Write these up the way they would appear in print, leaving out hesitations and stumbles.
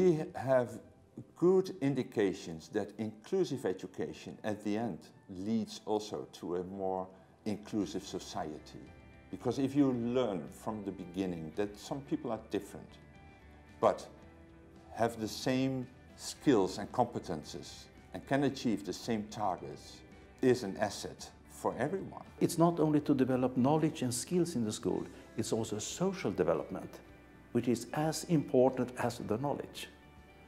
We have good indications that inclusive education at the end leads also to a more inclusive society. Because if you learn from the beginning that some people are different, but have the same skills and competences and can achieve the same targets, is an asset for everyone. It's not only to develop knowledge and skills in the school, it's also social development, which is as important as the knowledge.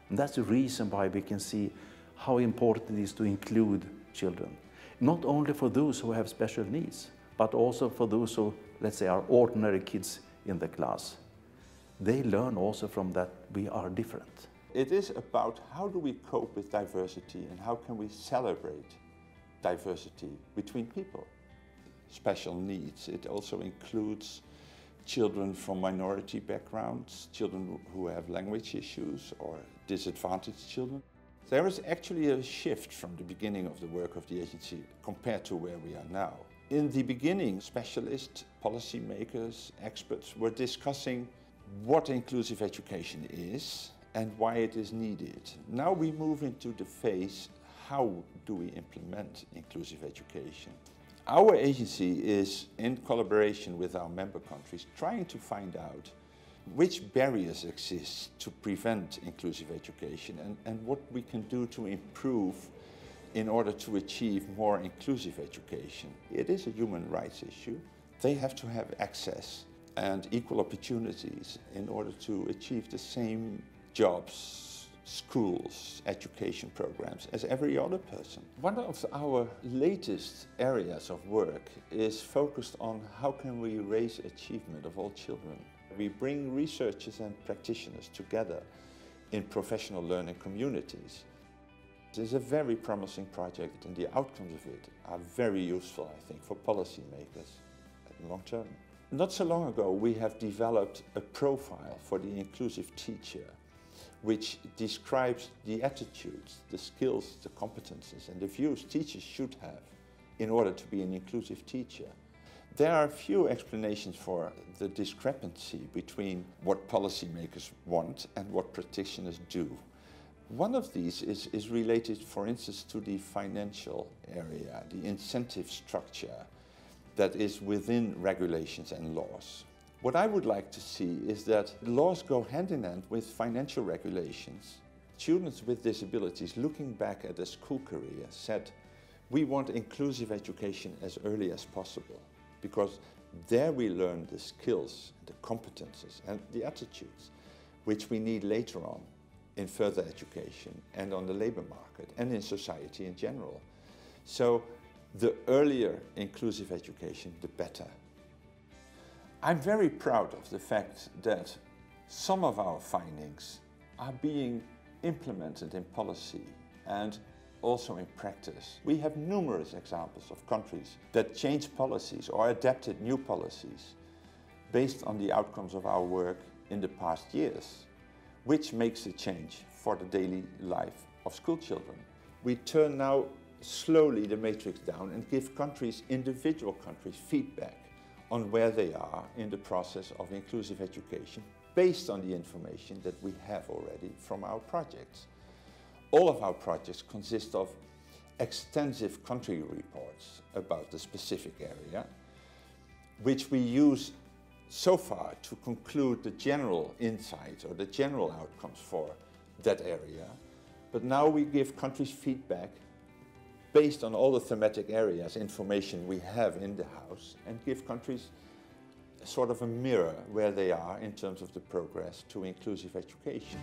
And that's the reason why we can see how important it is to include children, not only for those who have special needs, but also for those who, let's say, are ordinary kids in the class. They learn also from that we are different. It is about how do we cope with diversity and how can we celebrate diversity between people. Special needs, it also includes children from minority backgrounds, children who have language issues or disadvantaged children. There is actually a shift from the beginning of the work of the agency compared to where we are now. In the beginning, specialists, policymakers, experts were discussing what inclusive education is and why it is needed. Now we move into the phase, how do we implement inclusive education? Our agency is, in collaboration with our member countries, trying to find out which barriers exist to prevent inclusive education and what we can do to improve in order to achieve more inclusive education. It is a human rights issue. They have to have access and equal opportunities in order to achieve the same jobs, schools, education programs as every other person. One of our latest areas of work is focused on how can we raise achievement of all children. We bring researchers and practitioners together in professional learning communities. It is a very promising project and the outcomes of it are very useful, I think, for policymakers at the long term. Not so long ago we have developed a profile for the inclusive teacher, which describes the attitudes, the skills, the competences and the views teachers should have in order to be an inclusive teacher. There are few explanations for the discrepancy between what policymakers want and what practitioners do. One of these is related, for instance, to the financial area, the incentive structure that is within regulations and laws. What I would like to see is that laws go hand in hand with financial regulations. Students with disabilities looking back at their school career said, we want inclusive education as early as possible because there we learn the skills, the competences and the attitudes which we need later on in further education and on the labor market and in society in general. So the earlier inclusive education, the better. I'm very proud of the fact that some of our findings are being implemented in policy and also in practice. We have numerous examples of countries that changed policies or adapted new policies based on the outcomes of our work in the past years, which makes a change for the daily life of school children. We turn now slowly the matrix down and give countries, individual countries, feedback on where they are in the process of inclusive education based on the information that we have already from our projects. All of our projects consist of extensive country reports about the specific area, which we use so far to conclude the general insights or the general outcomes for that area. But now we give countries feedback based on all the thematic areas, information we have in the house, and give countries sort of a mirror where they are in terms of the progress to inclusive education.